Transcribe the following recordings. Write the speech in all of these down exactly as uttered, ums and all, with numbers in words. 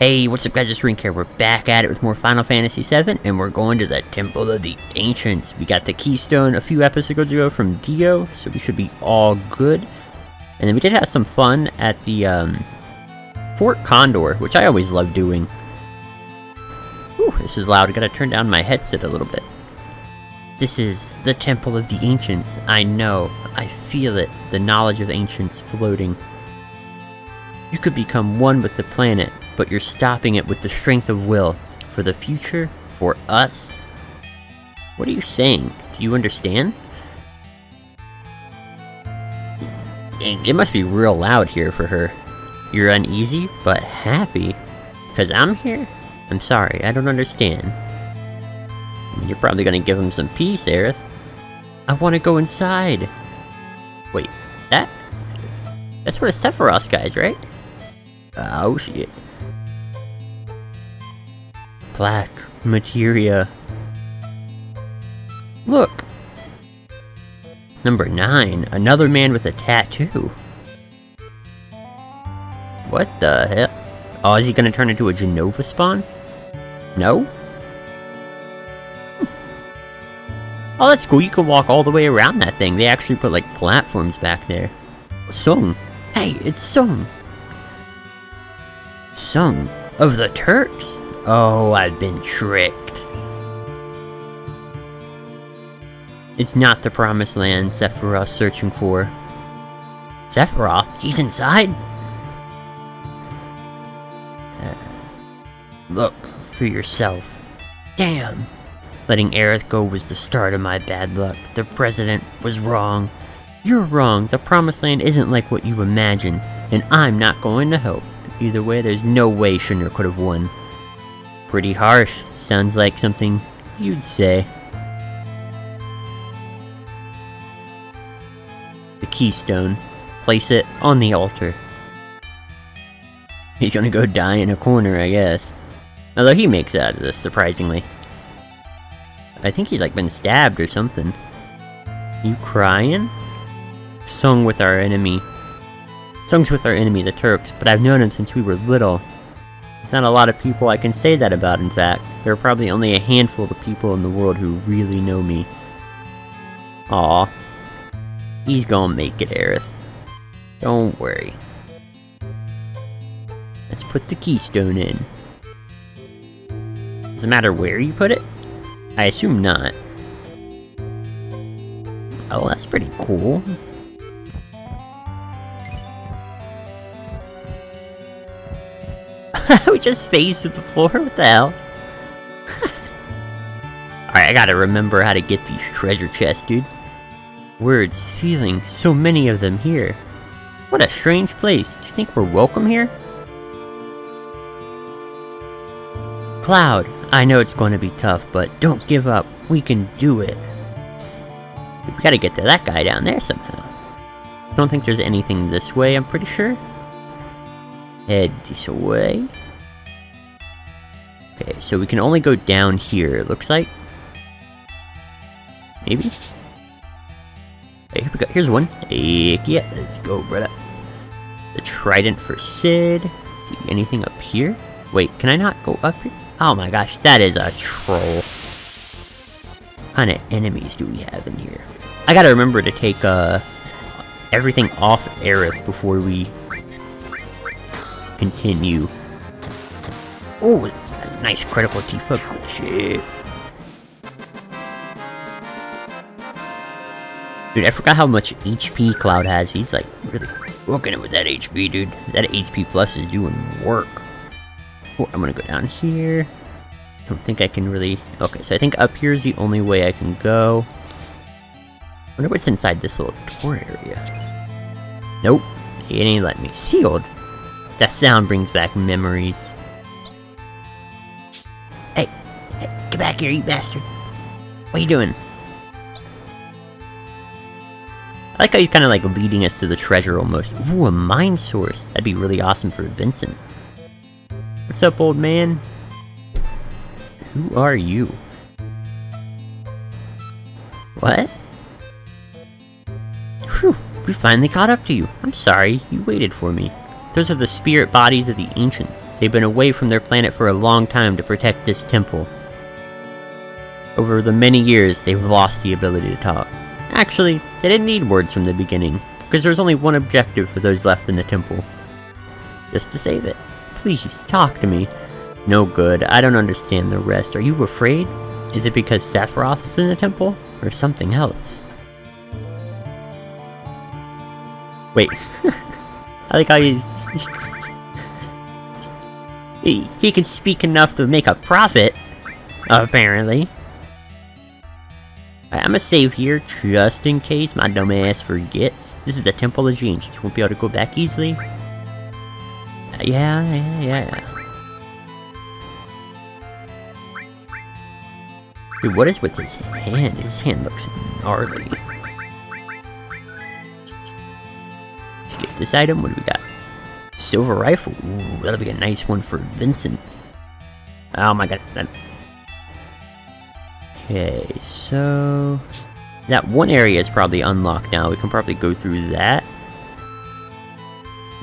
Hey, what's up guys, it's Ringcare. We're back at it with more Final Fantasy seven, and we're going to the Temple of the Ancients. We got the Keystone a few episodes ago from Dio, so we should be all good. And then we did have some fun at the um, Fort Condor, which I always love doing. Whew, this is loud. I gotta turn down my headset a little bit. This is the Temple of the Ancients. I know. I feel it. The knowledge of Ancients floating. You could become one with the planet, but you're stopping it with the strength of will. For the future, for us. What are you saying? Do you understand? It must be real loud here for her. You're uneasy, but happy. Because I'm here? I'm sorry, I don't understand. You're probably gonna give him some peace, Aerith. I want to go inside. Wait, that? That's one of Sephiroth's guys, right? Oh shit. Black Materia. Look! Number nine, another man with a tattoo. What the hell? Oh, is he gonna turn into a Jenova spawn? No? Oh, that's cool, you can walk all the way around that thing. They actually put, like, platforms back there. Tseng. Hey, it's Tseng. Tseng of the Turks? Oh, I've been tricked. It's not the Promised Land Sephiroth's searching for. Sephiroth? He's inside? Uh, look for yourself. Damn! Letting Aerith go was the start of my bad luck. The President was wrong. You're wrong. The Promised Land isn't like what you imagine. And I'm not going to help. Either way, there's no way Shinra could have won. Pretty harsh. Sounds like something you'd say. The keystone. Place it on the altar. He's gonna go die in a corner, I guess. Although he makes it out of this, surprisingly. I think he's like been stabbed or something. You crying? Tseng with our enemy. Tseng's with our enemy, the Turks, but I've known him since we were little. There's not a lot of people I can say that about, in fact. There are probably only a handful of people in the world who really know me. Aw. He's gonna make it, Aerith. Don't worry. Let's put the keystone in. Doesn't matter where you put it? I assume not. Oh, that's pretty cool. We just phased to the floor? What the hell? Alright, I gotta remember how to get these treasure chests, dude. Words, feelings, so many of them here. What a strange place. Do you think we're welcome here? Cloud, I know it's going to be tough, but don't give up. We can do it. We gotta get to that guy down there somehow. I don't think there's anything this way, I'm pretty sure. Head this way. Okay, so we can only go down here, it looks like. Maybe? Hey, here we go. Here's one. Hey, yeah, let's go, brother. The trident for Cid. Let's see, anything up here? Wait, can I not go up here? Oh my gosh, that is a troll. What kind of enemies do we have in here? I gotta remember to take uh, everything off Aerith before we continue. Oh, a nice critical Tifa. Good shit. Dude, I forgot how much H P Cloud has. He's like really working it with that H P, dude. That H P plus is doing work. Oh, I'm gonna go down here. I don't think I can really... Okay, so I think up here is the only way I can go. I wonder what's inside this little door area. Nope. It ain't letting me. Sealed. That sound brings back memories. Hey, hey, get back here, you bastard. What are you doing? I like how he's kind of like leading us to the treasure almost. Ooh, a mine source. That'd be really awesome for Vincent. What's up, old man? Who are you? What? Whew, we finally caught up to you. I'm sorry, you waited for me. Those are the spirit bodies of the ancients. They've been away from their planet for a long time to protect this temple. Over the many years, they've lost the ability to talk. Actually, they didn't need words from the beginning, because there's only one objective for those left in the temple. Just to save it. Please, talk to me. No good, I don't understand the rest. Are you afraid? Is it because Sephiroth is in the temple? Or something else? Wait. I like how he's... he, he can speak enough to make a profit. Apparently. Alright, I'm gonna save here just in case my dumbass forgets. This is the Temple of the Ancients. Won't be able to go back easily. Uh, yeah, yeah, yeah. Dude, what is with his hand? His hand looks gnarly. Let's get this item. What do we got? Silver rifle. Ooh, that'll be a nice one for Vincent. Oh my god. Okay, so... that one area is probably unlocked now. We can probably go through that.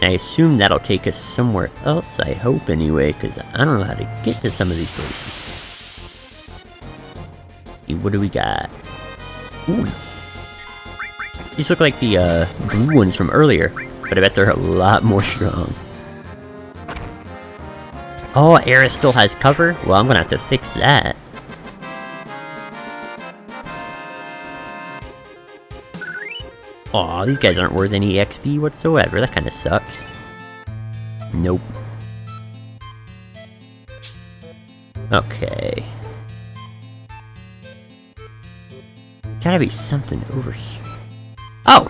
I assume that'll take us somewhere else. I hope anyway, because I don't know how to get to some of these places. What do we got? Ooh. These look like the uh, blue ones from earlier, but I bet they're a lot more strong. Oh, Aerith still has cover? Well, I'm gonna have to fix that. Aw, these guys aren't worth any X P whatsoever. That kinda sucks. Nope. Okay. Gotta be something over here. Oh!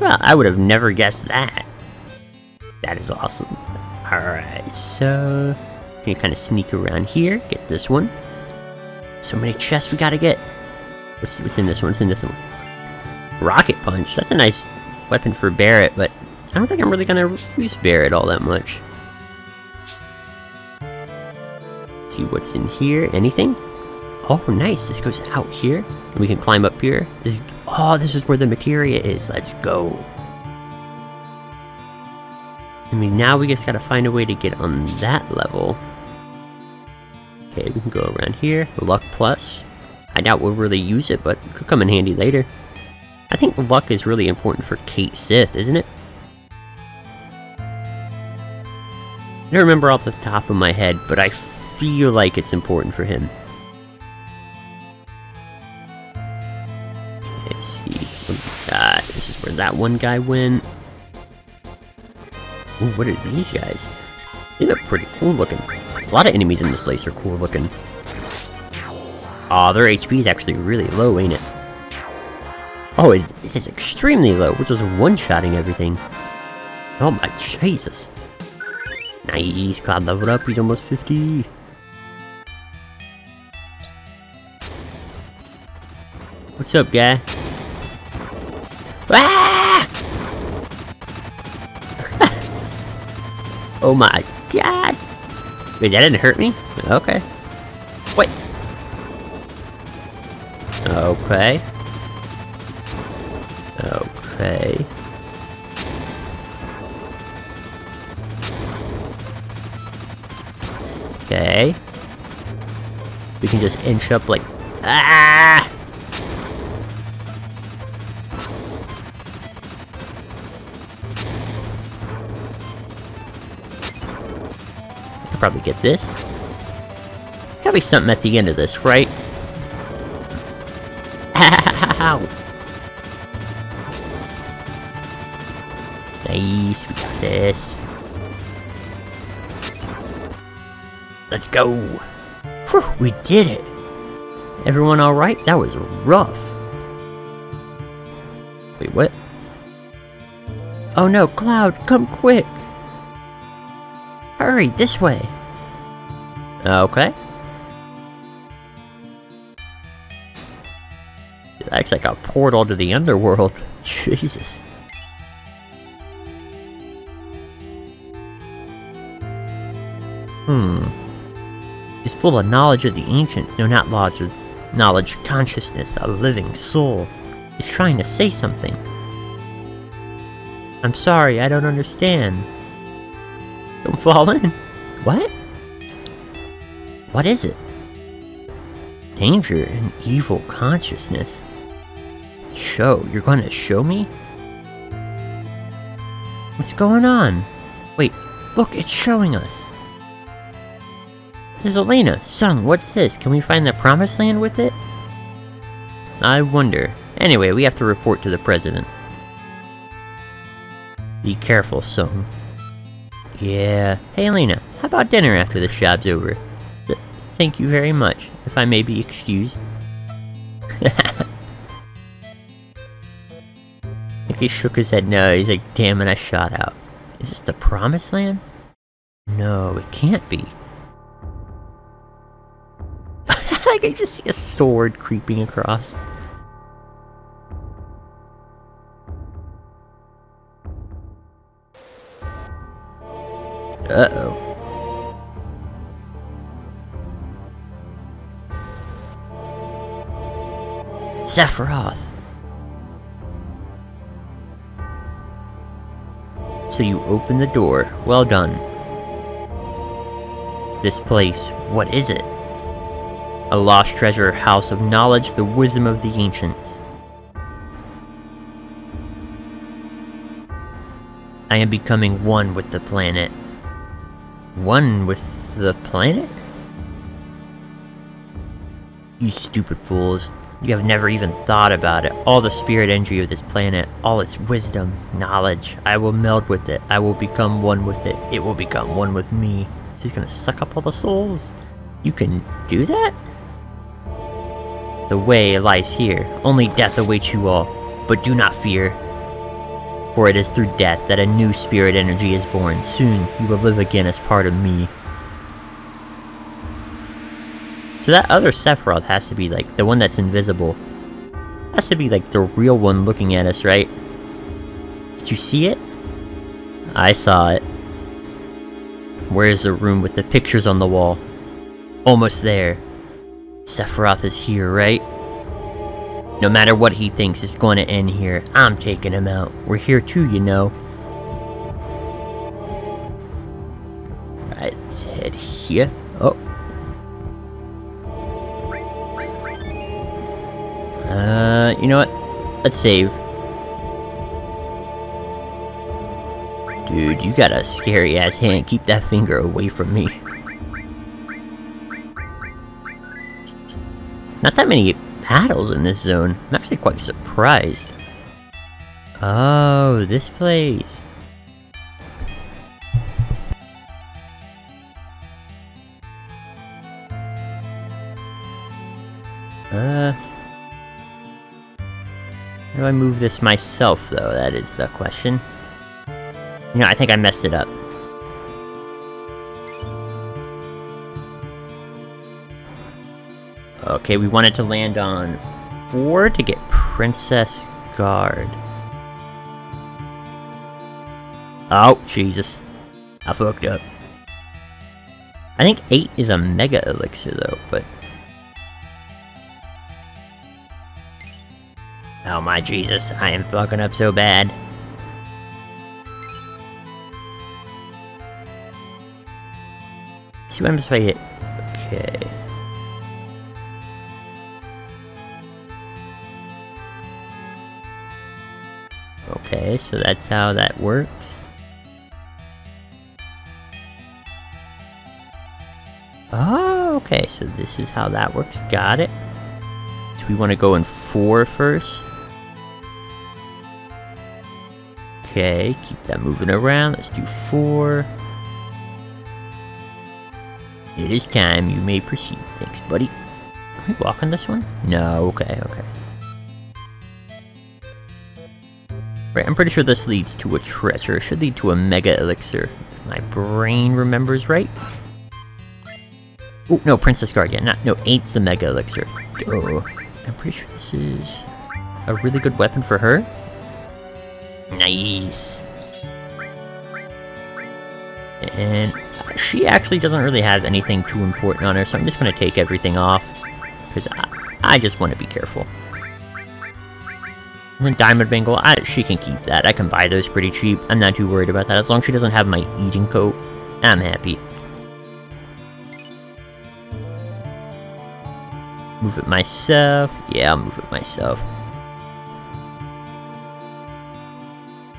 Well, I would have never guessed that. That is awesome. Alright, so... I'm gonna kind of sneak around here, get this one. So many chests we gotta get. What's, what's in this one? What's in this one? Rocket Punch. That's a nice weapon for Barret, but I don't think I'm really gonna use Barret all that much. Let's see what's in here. Anything? Oh, nice! This goes out here, and we can climb up here. This is, oh, this is where the materia is. Let's go! I mean, now we just gotta find a way to get on that level. Okay, we can go around here. Luck plus. I doubt we'll really use it, but it could come in handy later. I think luck is really important for Cait Sith, isn't it? I don't remember off the top of my head, but I feel like it's important for him. God, this is where that one guy went. Ooh, what are these guys? They look pretty cool looking. A lot of enemies in this place are cool looking. Aw, oh, their H P is actually really low, ain't it? Oh, it, it is extremely low, which is one-shotting everything. Oh my Jesus. Nice, Cloud leveled up, he's almost fifty. What's up, guy? Ah! Oh my god! Wait, that didn't hurt me? Okay. Wait! Okay. Okay. Okay. We can just inch up like... ah! Probably get this. There's gotta be something at the end of this, right? Ow! Nice, we got this. Let's go! Whew, we did it! Everyone alright? That was rough. Wait, what? Oh no, Cloud, come quick! Hurry, this way! Okay. That's like a portal to the underworld. Jesus. Hmm. It's full of knowledge of the ancients. No, not knowledge, knowledge, consciousness, a living soul. It's trying to say something. I'm sorry, I don't understand. Don't fall in. What? What is it? Danger and evil consciousness. Show? You're going to show me? What's going on? Wait, look, it's showing us. This is Elena. Tseng, what's this? Can we find the Promised Land with it? I wonder. Anyway, we have to report to the President. Be careful, Tseng. Yeah. Hey, Elena. How about dinner after the shop's over? Th thank you very much. If I may be excused. Like he shook his head no. He's like, damn it, I shot out. Is this the Promised Land? No, it can't be. Like, I just see a sword creeping across. Uh-oh. Sephiroth! So you open the door. Well done. This place, what is it? A lost treasure, house of knowledge, the wisdom of the ancients. I am becoming one with the planet. One with the planet? You stupid fools. You have never even thought about it. All the spirit energy of this planet, all its wisdom, knowledge. I will meld with it. I will become one with it. It will become one with me. So he's gonna suck up all the souls? You can do that? The way lies here. Only death awaits you all. But do not fear. For it is through death that a new spirit energy is born. Soon, you will live again as part of me. So that other Sephiroth has to be like, the one that's invisible. Has to be like the real one looking at us, right? Did you see it? I saw it. Where is the room with the pictures on the wall? Almost there. Sephiroth is here, right? No matter what he thinks, it's going to end here. I'm taking him out. We're here too, you know. Right, let's head here. Oh. Uh, you know what? Let's save. Dude, you got a scary ass hand. Keep that finger away from me. Not that many battles in this zone. I'm actually quite surprised. Oh, this place. Uh... How do I move this myself, though? That is the question. You know, I think I messed it up. Okay, we wanted to land on four to get Princess Guard. Oh, Jesus. I fucked up. I think eight is a Mega Elixir, though, but... Oh my Jesus, I am fucking up so bad. See what happens if I hit... Okay... Okay, so that's how that works. Oh, okay, so this is how that works. Got it. So we want to go in four first. Okay, keep that moving around. Let's do four. It is time. You may proceed. Thanks, buddy. Can we walk on this one? No, okay, okay. Right, I'm pretty sure this leads to a treasure. It should lead to a Mega Elixir. My brain remembers right. Oh, no, Princess Guard. Yeah, not, no, eight's the Mega Elixir. Oh, I'm pretty sure this is a really good weapon for her. Nice. And she actually doesn't really have anything too important on her, so I'm just going to take everything off. Because I, I just want to be careful. Diamond bangle, I, she can keep that. I can buy those pretty cheap. I'm not too worried about that. As long as she doesn't have my eating coat, I'm happy. Move it myself. Yeah, I'll move it myself.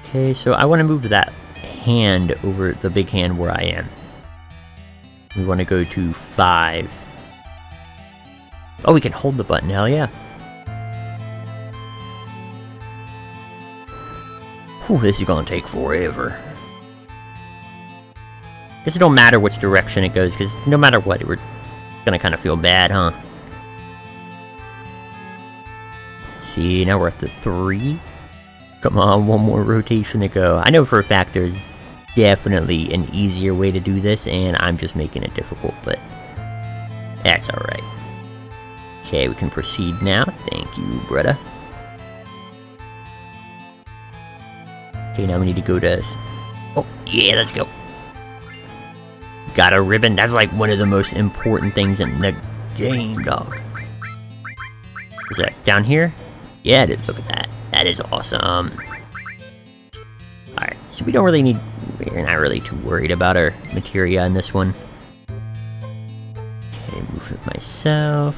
Okay, so I want to move that hand over, the big hand where I am. We want to go to five. Oh, we can hold the button, hell yeah. Whew, this is gonna take forever. Guess it don't matter which direction it goes, because no matter what, we're gonna kind of feel bad, huh? Let's see, now we're at the three. Come on, one more rotation to go. I know for a fact there's definitely an easier way to do this, and I'm just making it difficult, but that's alright. Okay, we can proceed now. Thank you, Bretta. Okay, now we need to go to... Oh, yeah, let's go. Got a ribbon. That's like one of the most important things in the game, dog. Is that down here? Yeah, it is. Look at that. That is awesome. Alright, so we don't really need... We're not really too worried about our materia in this one. Okay, move it myself.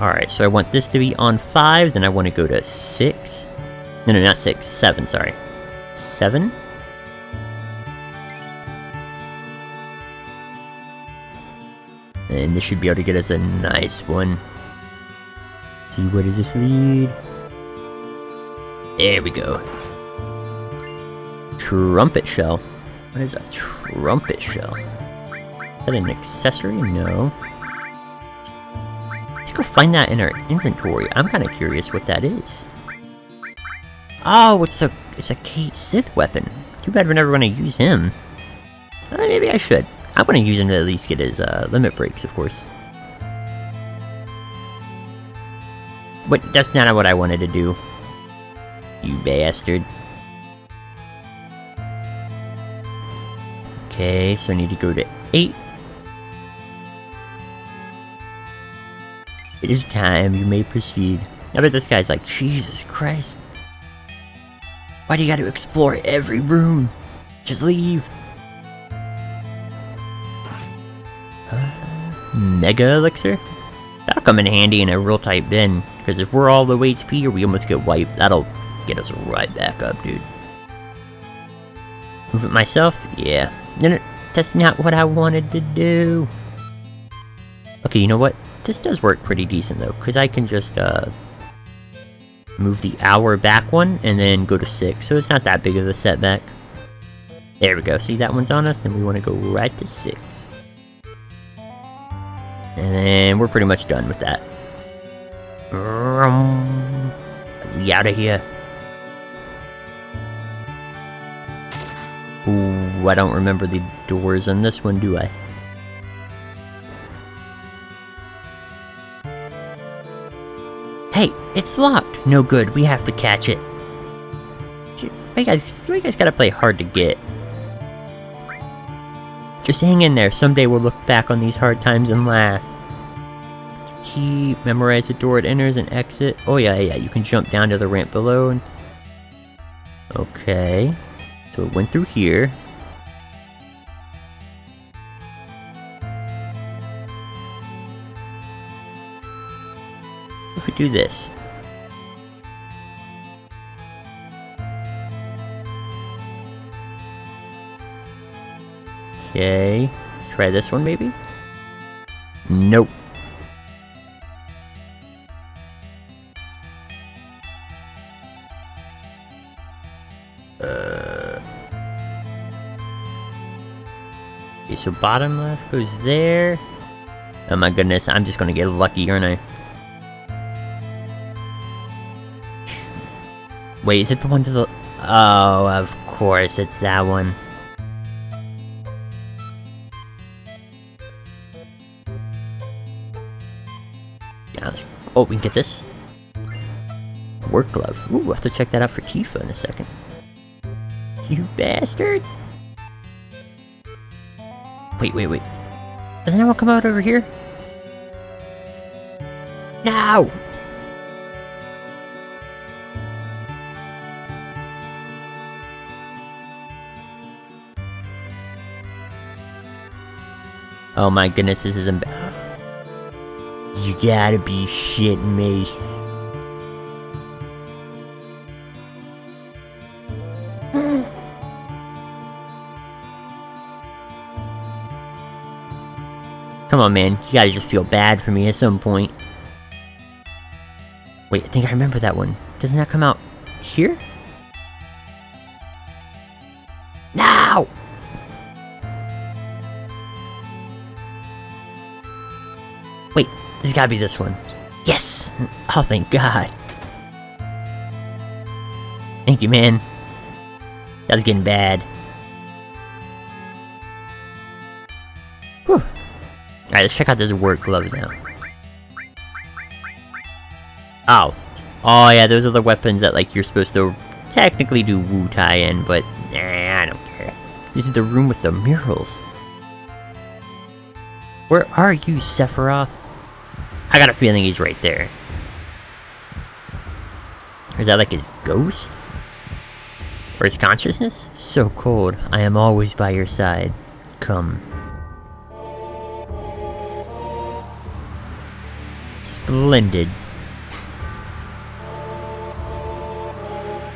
Alright, so I want this to be on five, then I want to go to six. No, no, not six. Seven, sorry. Seven? And this should be able to get us a nice one. See, what does this lead? There we go. Trumpet shell. What is a trumpet shell? Is that an accessory? No. Go find that in our inventory. I'm kind of curious what that is. Oh, it's a it's a Cait Sith weapon. Too bad we're never going to use him. Uh, maybe I should. I want to use him to at least get his uh, limit breaks, of course. But that's not what I wanted to do. You bastard. Okay, so I need to go to eight. It is time, you may proceed. I bet this guy's like, Jesus Christ. Why do you gotta explore every room? Just leave. Uh, mega elixir? That'll come in handy in a real tight bin. Because if we're all low H P or we almost get wiped, that'll get us right back up, dude. Move it myself? Yeah. No, no, that's not what I wanted to do. Okay, you know what? This does work pretty decent though, because I can just uh, move the hour back one and then go to six, so it's not that big of a setback. There we go, see that one's on us, then we want to go right to six. And then we're pretty much done with that. We out of here. Ooh, I don't remember the doors on this one, do I? Hey, it's locked! No good, we have to catch it. Why you guys, why you guys gotta play hard to get? Just hang in there, someday we'll look back on these hard times and laugh. Key, memorize the door it enters and exit. Oh yeah, yeah, you can jump down to the ramp below and... Okay... So it went through here. If we do this. Okay, try this one maybe? Nope. Uh. Okay, so bottom left goes there. Oh my goodness, I'm just gonna get lucky, aren't I? Wait, is it the one to the... Oh, of course, it's that one. Yeah, let's... Oh, we can get this. Work glove. Ooh, we'll have to check that out for Tifa in a second. You bastard! Wait, wait, wait. Doesn't that one come out over here? No! Oh my goodness, this is emb- You gotta be shitting me. Come on, man. You gotta just feel bad for me at some point. Wait, I think I remember that one. Doesn't that come out here? No! Wait, there's gotta be this one. Yes! Oh, thank God. Thank you, man. That was getting bad. Whew. Alright, let's check out this work glove now. Oh. Oh yeah, those are the weapons that, like, you're supposed to technically do Wu Tai in, but nah, I don't care. This is the room with the murals. Where are you, Sephiroth? I got a feeling he's right there. Or is that like his ghost? Or his consciousness? So cold. I am always by your side. Come. Splendid.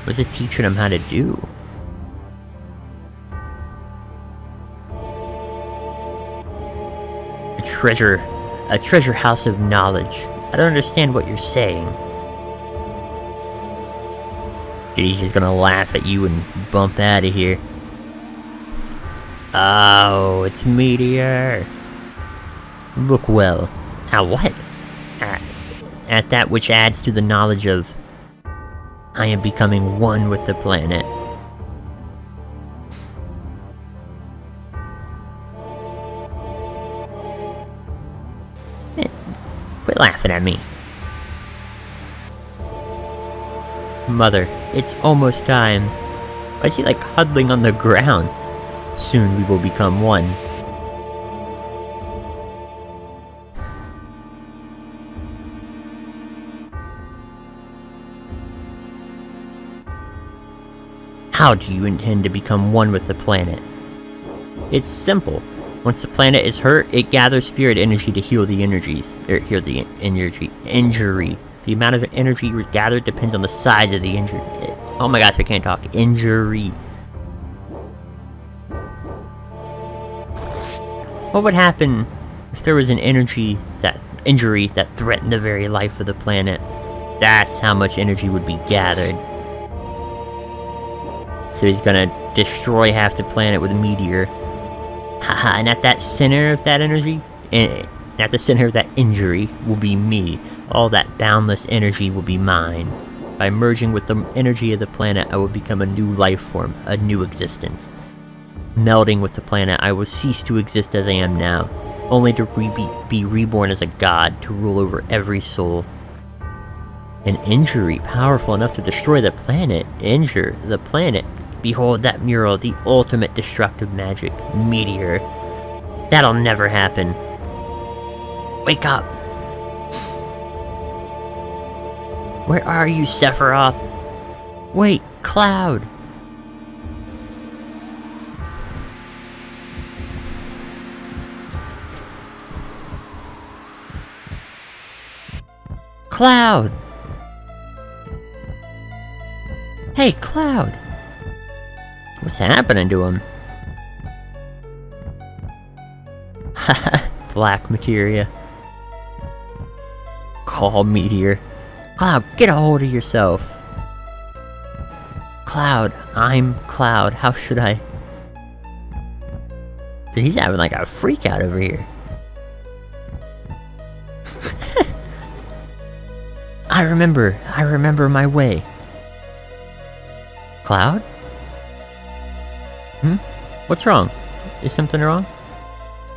What's it teaching him how to do? A treasure... a treasure house of knowledge. I don't understand what you're saying. Dude, he's just gonna laugh at you and bump out of here. Oh, it's Meteor. Look well. At what? At, at that which adds to the knowledge of... I am becoming one with the planet. Quit laughing at me. Mother, it's almost time. Why is he like huddling on the ground? Soon we will become one. How do you intend to become one with the planet? It's simple. Once the planet is hurt, it gathers spirit energy to heal the energies. Er, heal the energy injury. The amount of energy gathered depends on the size of the injury. Oh my gosh, I can't talk. Injury. What would happen if there was an energy that injury that threatened the very life of the planet? That's how much energy would be gathered. So he's gonna destroy half the planet with a meteor. Haha, and at that center of that energy, and at the center of that injury, will be me. All that boundless energy will be mine. By merging with the energy of the planet, I will become a new life form, a new existence. Melding with the planet, I will cease to exist as I am now, only to re be reborn as a god to rule over every soul. An injury powerful enough to destroy the planet, injure the planet. Behold that mural, the ultimate destructive magic, Meteor. That'll never happen. Wake up! Where are you, Sephiroth? Wait, Cloud! Cloud! Hey, Cloud! What's happening to him? Haha, Black Materia. Call Meteor. Cloud, get a hold of yourself! Cloud, I'm Cloud, how should I... Dude, he's having like a freak out over here. I remember, I remember my way. Cloud? Hmm? What's wrong? Is something wrong?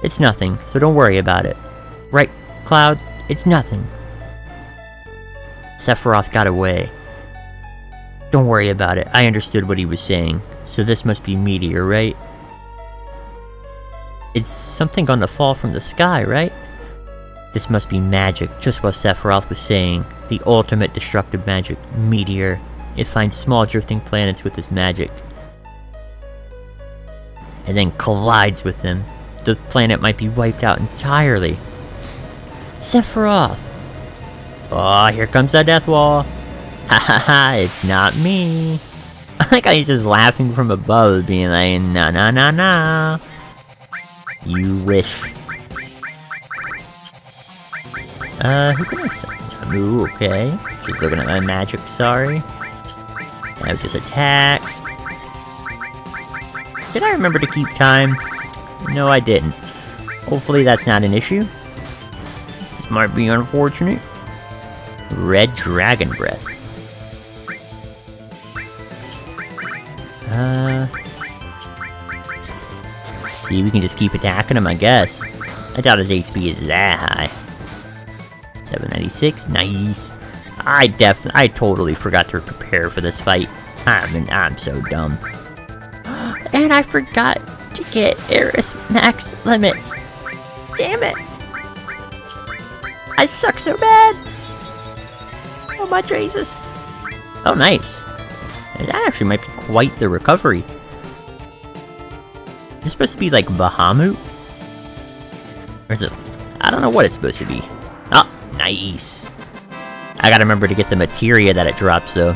It's nothing, so don't worry about it. Right, Cloud? It's nothing. Sephiroth got away. Don't worry about it, I understood what he was saying. So this must be Meteor, right? It's something gonna fall from the sky, right? This must be magic, just what Sephiroth was saying. The ultimate destructive magic, Meteor. It finds small drifting planets with its magic, and then collides with them. the planet might be wiped out entirely. Sephiroth! Oh, here comes the death wall! Ha ha ha, it's not me! I like how he's just laughing from above, being like, na na na na! You wish. Uh, who can I send? Ooh, okay. Just looking at my magic, sorry. I was just attacked. Did I remember to keep time? No, I didn't. Hopefully that's not an issue. This might be unfortunate. Red Dragon Breath. Uh... See, we can just keep attacking him, I guess. I doubt his H P is that high. seven ninety-six, nice! I def- I totally forgot to prepare for this fight. I mean, I'm so dumb. And I forgot to get Aerith's max limit! Damn it! I suck so bad! Oh my Jesus! Oh nice! That actually might be quite the recovery. Is this supposed to be like Bahamut? Or is it... I don't know what it's supposed to be. Oh, nice! I gotta remember to get the materia that it drops though.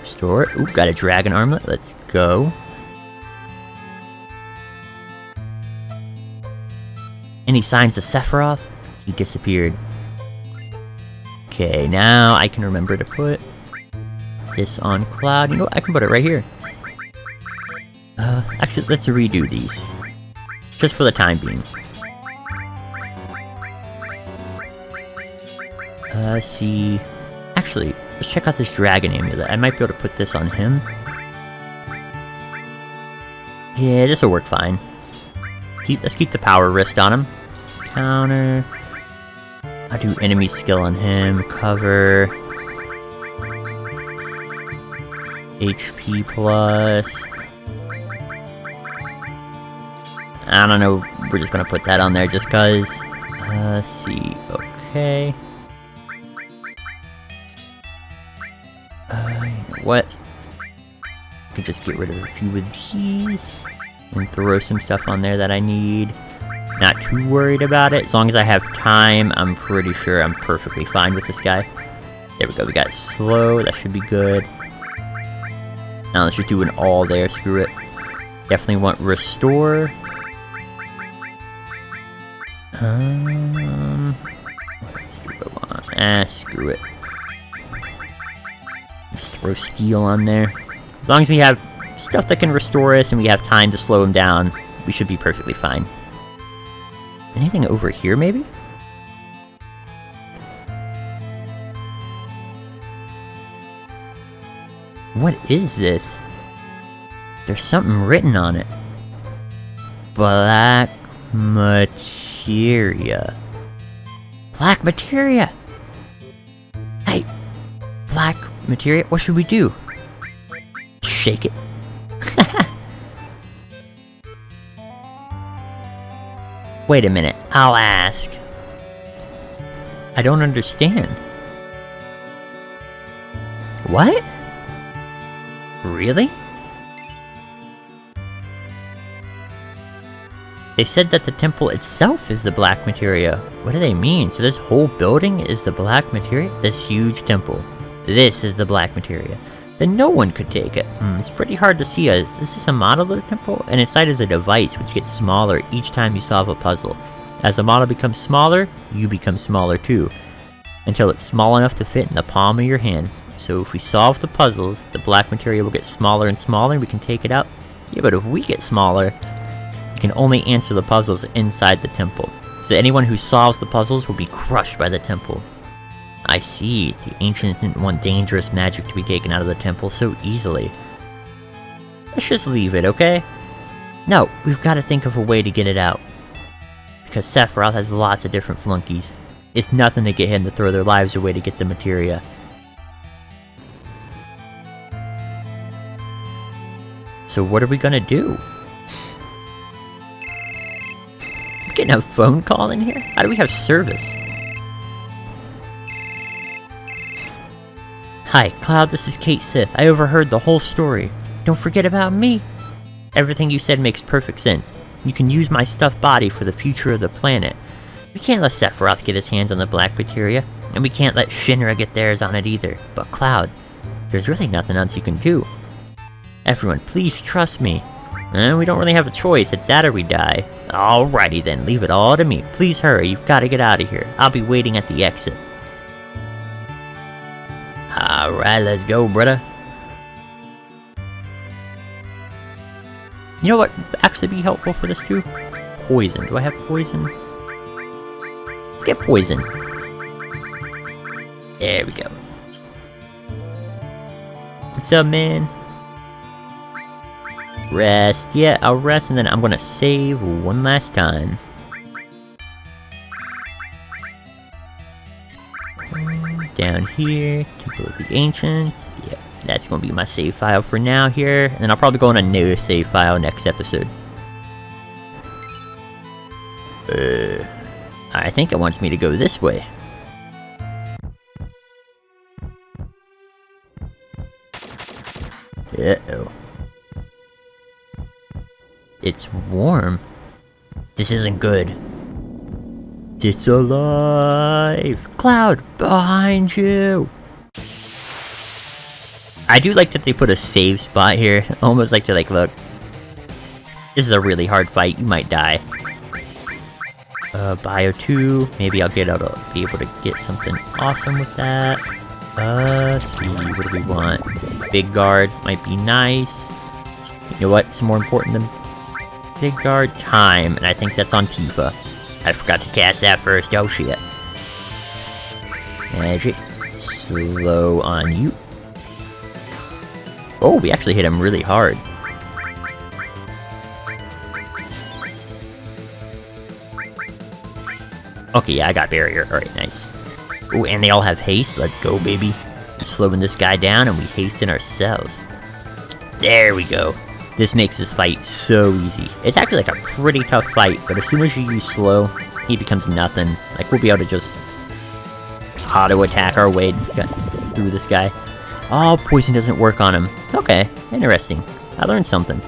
Restore it. Ooh, got a dragon armlet. Let's go. Any signs of Sephiroth? He disappeared. Okay, now I can remember to put this on Cloud. You know what? I can put it right here. Uh, actually, let's redo these. Just for the time being. Uh, see... Actually, let's check out this dragon amulet. I might be able to put this on him. Yeah, this'll work fine. Keep, let's keep the power wrist on him. Counter... I do enemy skill on him, cover... H P plus... I don't know, we're just gonna put that on there just cause... Uh, let's see, okay... Uh, what? I can just get rid of a few of these... And throw some stuff on there that I need... Not too worried about it. As long as I have time, I'm pretty sure I'm perfectly fine with this guy. There we go, we got slow, that should be good. Now let's just do an all there, screw it. Definitely want restore. Um, let's do it on. Ah, screw it. Just throw steel on there. As long as we have stuff that can restore us and we have time to slow him down, we should be perfectly fine. Anything over here, maybe? What is this? There's something written on it. Black Materia. Black Materia! Hey! Black Materia, what should we do? Shake it. Wait a minute, I'll ask. I don't understand. What? Really? They said that the temple itself is the Black Materia. What do they mean? So this whole building is the Black Materia? This huge temple. This is the Black Materia. Then no one could take it. Mm, it's pretty hard to see. A, this is a model of the temple, and inside is a device which gets smaller each time you solve a puzzle. As the model becomes smaller, you become smaller too, until it's small enough to fit in the palm of your hand. So if we solve the puzzles, the black material will get smaller and smaller, and we can take it out. Yeah, but if we get smaller, you can only answer the puzzles inside the temple. So anyone who solves the puzzles will be crushed by the temple. I see. The Ancients didn't want dangerous magic to be taken out of the temple so easily. Let's just leave it, okay? No, we've got to think of a way to get it out. Because Sephiroth has lots of different flunkies. It's nothing to get him to throw their lives away to get the materia. So what are we gonna do? I'm getting a phone call in here? How do we have service? Hi, Cloud, this is Cait Sith. I overheard the whole story. Don't forget about me! Everything you said makes perfect sense. You can use my stuffed body for the future of the planet. We can't let Sephiroth get his hands on the Black Materia, and we can't let Shinra get theirs on it either. But Cloud, there's really nothing else you can do. Everyone, please trust me. And we don't really have a choice, it's that or we die. Alrighty then, leave it all to me. Please hurry, you've got to get out of here. I'll be waiting at the exit. Alright, let's go, brother. You know what would actually be helpful for this too? Poison. Do I have poison? Let's get poison. There we go. What's up, man? Rest. Yeah, I'll rest and then I'm gonna save one last time. Down here, Temple of the Ancients. Yeah, that's gonna be my save file for now here. And then I'll probably go on a new save file next episode. Uh, I think it wants me to go this way. Uh-oh. It's warm. This isn't good. It's alive! Cloud, behind you! I do like that they put a save spot here. Almost like they're like, look. This is a really hard fight, you might die. Uh, Bio two. Maybe I'll get out of, be able to get something awesome with that. Uh, see, what do we want? Big Guard might be nice. You know what's more important than Big Guard? Time, and I think that's on Tifa. I forgot to cast that first, oh shit. Magic, slow on you. Oh, we actually hit him really hard. Okay, yeah, I got barrier, alright, nice. Oh, and they all have haste, let's go baby. We're slowing this guy down and we hasten ourselves. There we go. This makes this fight so easy. It's actually like a pretty tough fight, but as soon as you use slow, he becomes nothing. Like, we'll be able to just auto-attack our way through this guy. Oh, poison doesn't work on him. Okay, interesting. I learned something.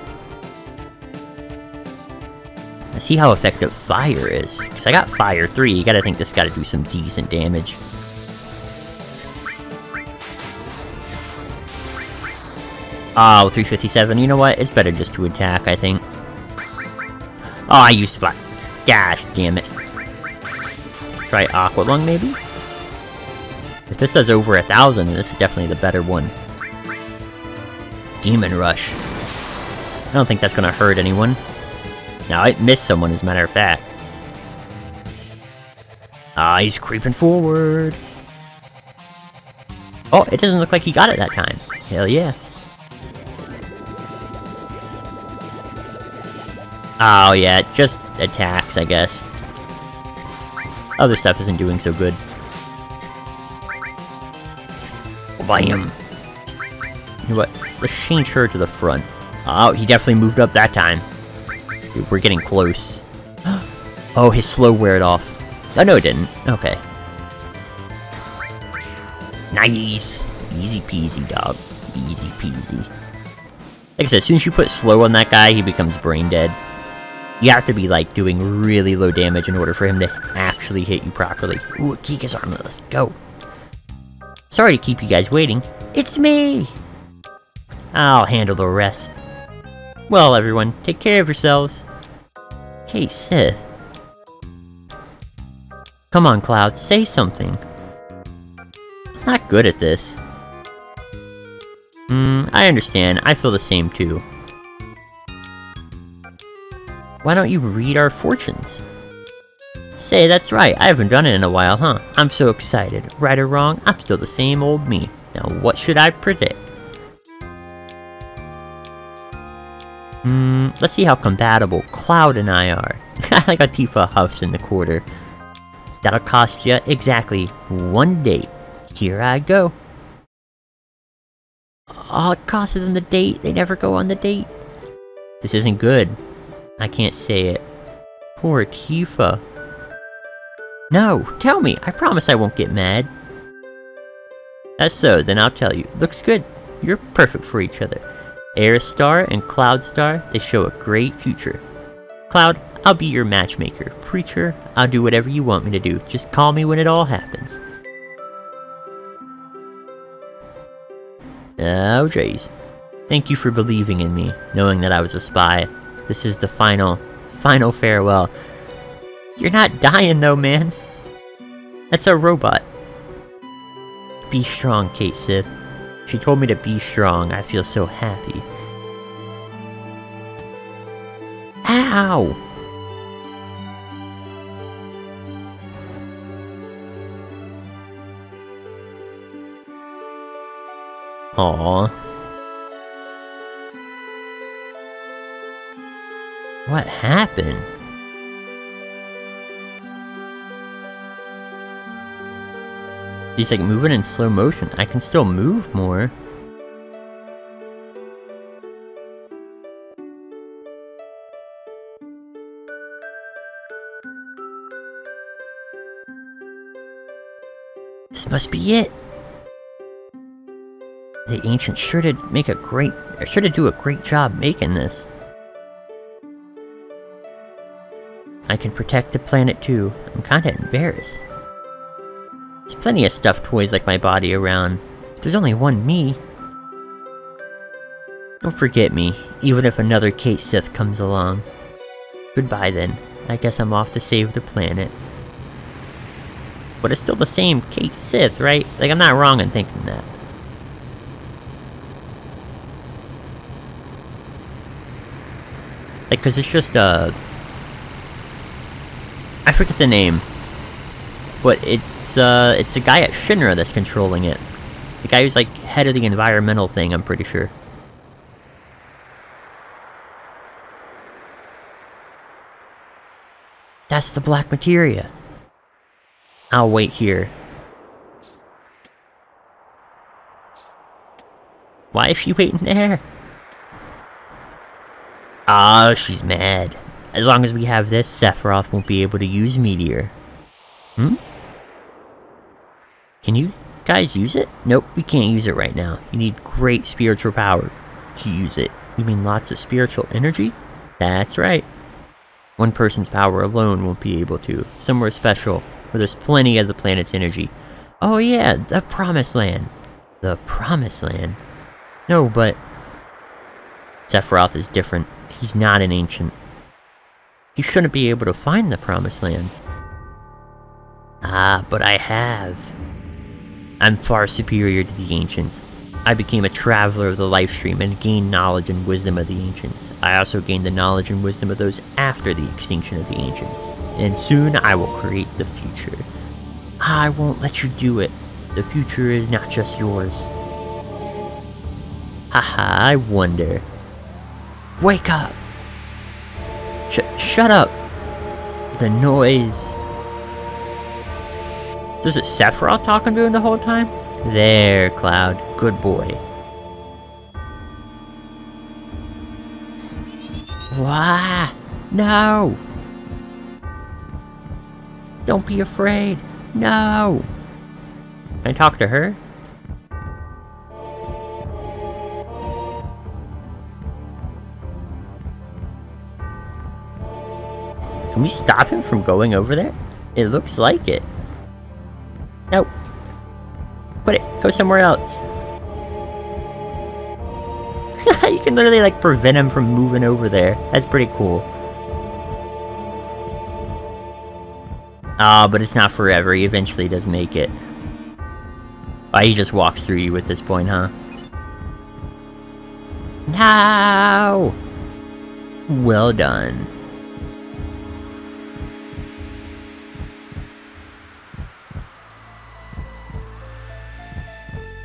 I see how effective fire is. Because I got fire three, you gotta think this gotta do some decent damage. Oh, three fifty-seven, you know what? It's better just to attack, I think. Oh, I used fire. Gosh, damn it. Try Aqua Lung, maybe? If this does over a thousand, this is definitely the better one. Demon Rush. I don't think that's gonna hurt anyone. No, it missed someone, as a matter of fact. Ah, oh, he's creeping forward. Oh, it doesn't look like he got it that time. Hell yeah. Oh yeah, just attacks, I guess. Other stuff isn't doing so good. Bam! You know what? Let's change her to the front. Oh, he definitely moved up that time. Dude, we're getting close. Oh, his slow wear it off. Oh no, it didn't. Okay. Nice! Easy peasy, dog. Easy peasy. Like I said, as soon as you put slow on that guy, he becomes brain dead. You have to be, like, doing really low damage in order for him to actually hit you properly. Ooh, a Geeka's armor, let's go! Sorry to keep you guys waiting. It's me! I'll handle the rest. Well, everyone, take care of yourselves. Cait Sith. Come on, Cloud, say something. I'm not good at this. Hmm, I understand. I feel the same, too. Why don't you read our fortunes? Say, that's right, I haven't done it in a while, huh? I'm so excited. Right or wrong, I'm still the same old me. Now, what should I predict? Hmm, let's see how compatible Cloud and I are. I like how Tifa huffs in the quarter. That'll cost you exactly one date. Here I go. Oh, it costed them the date. They never go on the date. This isn't good. I can't say it. Poor Tifa. No, tell me! I promise I won't get mad. That's so, then I'll tell you. Looks good. You're perfect for each other. Aerith Star and Cloud Star, they show a great future. Cloud, I'll be your matchmaker. Preacher, I'll do whatever you want me to do. Just call me when it all happens. Oh, jeez. Thank you for believing in me, knowing that I was a spy. This is the final, final farewell. You're not dying though, man. That's our robot. Be strong, Cait Sith. She told me to be strong. I feel so happy. Ow! Aww. What happened? He's like moving in slow motion. I can still move more. This must be it. The ancients sure did make a great, sure did do a great job making this. I can protect the planet too. I'm kinda embarrassed. There's plenty of stuffed toys like my body around. There's only one me. Don't forget me, even if another Cait Sith comes along. Goodbye then. I guess I'm off to save the planet. But it's still the same Cait Sith, right? Like, I'm not wrong in thinking that. Like, cause it's just, uh... I forget the name. But it's, uh, it's a guy at Shinra that's controlling it. The guy who's, like, head of the environmental thing, I'm pretty sure. That's the Black Materia! I'll wait here. Why is she waiting there? Ah, oh, she's mad. As long as we have this, Sephiroth won't be able to use Meteor. Hmm? Can you guys use it? Nope, we can't use it right now. You need great spiritual power to use it. You mean lots of spiritual energy? That's right. One person's power alone won't be able to. Somewhere special, where there's plenty of the planet's energy. Oh yeah, the Promised Land. The Promised Land. No, but... Sephiroth is different. He's not an ancient. You shouldn't be able to find the Promised Land. Ah, but I have. I'm far superior to the Ancients. I became a traveler of the Lifestream and gained knowledge and wisdom of the Ancients. I also gained the knowledge and wisdom of those after the extinction of the Ancients. And soon I will create the future. I won't let you do it. The future is not just yours. Haha, I wonder. Wake up! Sh shut up! The noise. Is it Sephiroth talking to him the whole time? There, Cloud. Good boy. Wah! No! Don't be afraid! No! Can I talk to her? Can we stop him from going over there? It looks like it. Nope. Put it. Go somewhere else. You can literally, like, prevent him from moving over there. That's pretty cool. Ah, oh, but it's not forever. He eventually does make it. Oh, he just walks through you at this point, huh? No! Well done.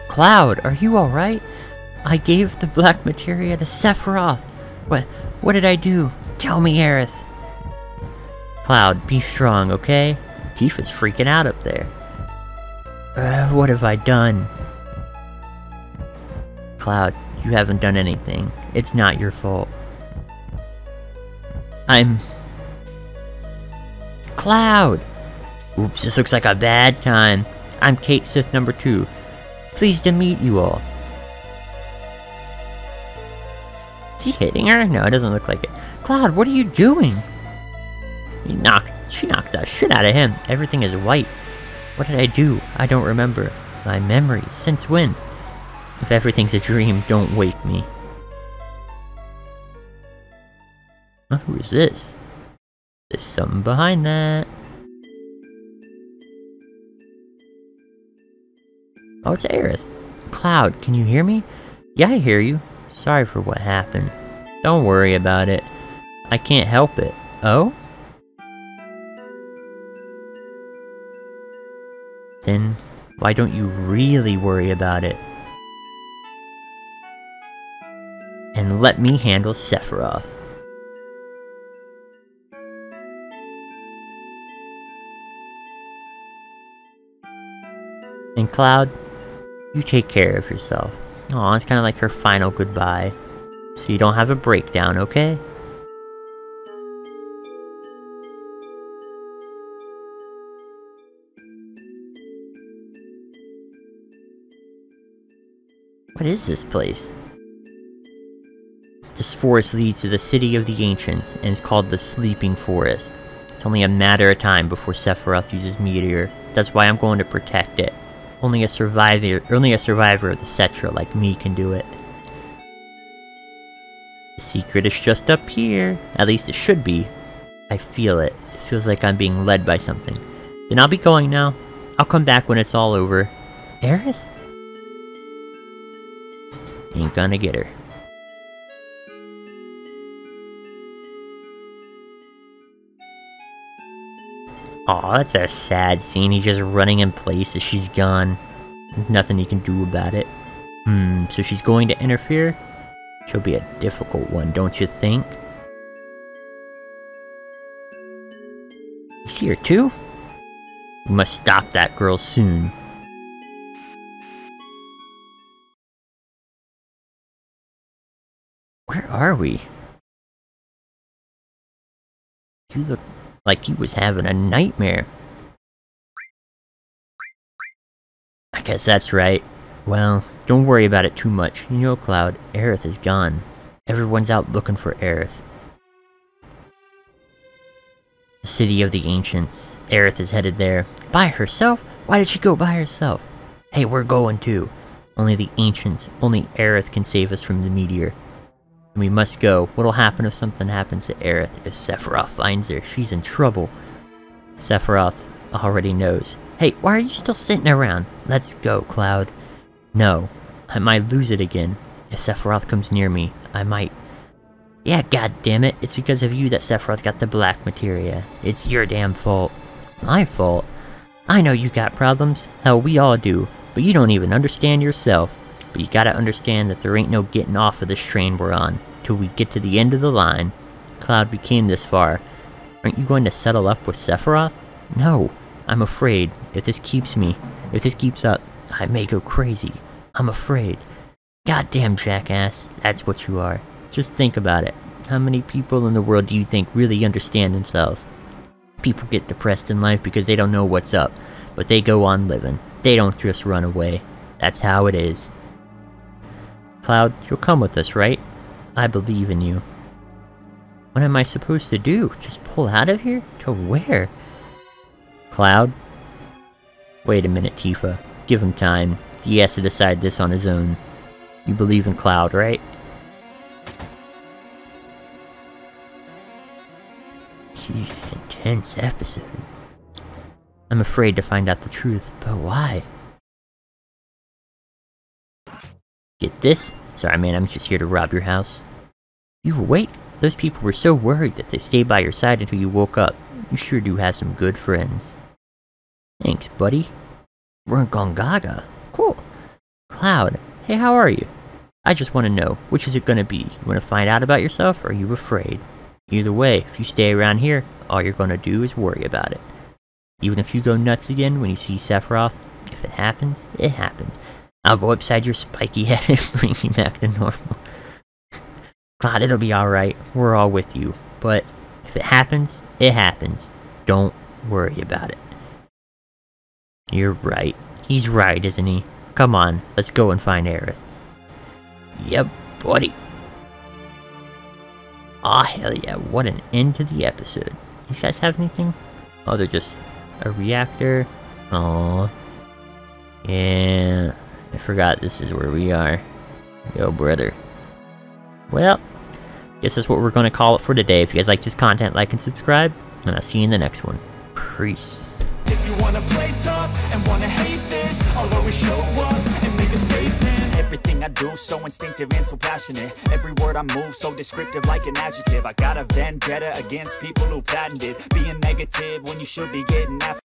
Cloud, are you alright? I gave the Black Materia to Sephiroth. What, what did I do? Tell me, Aerith. Cloud, be strong, okay? Tifa's freaking out up there. Uh, what have I done? Cloud, you haven't done anything. It's not your fault. I'm... Cloud! Oops, this looks like a bad time. I'm Cait Sith number two. Pleased to meet you all. Is he hitting her? No, it doesn't look like it. Cloud, what are you doing? He knocked. She knocked the shit out of him. Everything is white. What did I do? I don't remember. My memory. Since when? If everything's a dream, don't wake me. Oh, who is this? There's something behind that. Oh, it's Aerith. Cloud, can you hear me? Yeah, I hear you. Sorry for what happened. Don't worry about it. I can't help it. Oh? Then, why don't you really worry about it? And let me handle Sephiroth. And Cloud, you take care of yourself. Aw, it's kind of like her final goodbye. So you don't have a breakdown, okay? What is this place? This forest leads to the City of the Ancients, and is called the Sleeping Forest. It's only a matter of time before Sephiroth uses Meteor. That's why I'm going to protect it. Only a survivor, only a survivor of the Cetra like me can do it. The secret is just up here. At least it should be. I feel it. It feels like I'm being led by something. Then I'll be going now. I'll come back when it's all over. Aerith? Ain't gonna get her. Aw, that's a sad scene. He's just running in place as she's gone. There's nothing he can do about it. Hmm, so she's going to interfere? She'll be a difficult one, don't you think? You see her too? We must stop that girl soon. Where are we? You look like you was having a nightmare. I guess that's right. Well, don't worry about it too much. You know, Cloud, Aerith is gone. Everyone's out looking for Aerith. The City of the Ancients. Aerith is headed there. By herself? Why did she go by herself? Hey, we're going too. Only the Ancients, only Aerith can save us from the meteor. And we must go. What'll happen if something happens to Aerith? If Sephiroth finds her, she's in trouble. Sephiroth already knows. Hey, why are you still sitting around? Let's go, Cloud. No, I might lose it again. If Sephiroth comes near me, I might. Yeah, goddammit, it's because of you that Sephiroth got the Black Materia. It's your damn fault. My fault? I know you got problems. Hell, we all do. But you don't even understand yourself. But you gotta understand that there ain't no getting off of this train we're on, till we get to the end of the line. Cloud, we came this far. Aren't you going to settle up with Sephiroth? No, I'm afraid. If this keeps me, if this keeps up, I may go crazy. I'm afraid. Goddamn jackass, that's what you are. Just think about it. How many people in the world do you think really understand themselves? People get depressed in life because they don't know what's up, but they go on living. They don't just run away. That's how it is. Cloud, you'll come with us, right? I believe in you. What am I supposed to do? Just pull out of here? To where? Cloud? Wait a minute, Tifa. Give him time. He has to decide this on his own. You believe in Cloud, right? Geez, intense episode. I'm afraid to find out the truth, but why? Get this? Sorry man, I'm just here to rob your house. You were awake? Those people were so worried that they stayed by your side until you woke up. You sure do have some good friends. Thanks, buddy. We're in Gongaga. Cool. Cloud, hey, how are you? I just want to know, which is it going to be? You want to find out about yourself, or are you afraid? Either way, if you stay around here, all you're going to do is worry about it. Even if you go nuts again when you see Sephiroth, if it happens, it happens. I'll go upside your spiky head and bring you back to normal. Cloud, it'll be alright. We're all with you. But if it happens, it happens. Don't worry about it. You're right. He's right, isn't he? Come on, let's go and find Aerith. Yep, buddy. Ah, hell yeah, what an end to the episode. These guys have anything? Oh, they're just a reactor. Oh, and I forgot this is where we are. Yo, brother. Well, guess that's what we're going to call it for today. If you guys like this content, like and subscribe, and I'll see you in the next one. Peace. If you want to play tough and want to hate this, I'll always show up and make a statement. Everything I do, so instinctive and so passionate. Every word I move, so descriptive like an adjective. I got a vendetta against people who patented being negative when you should be getting after.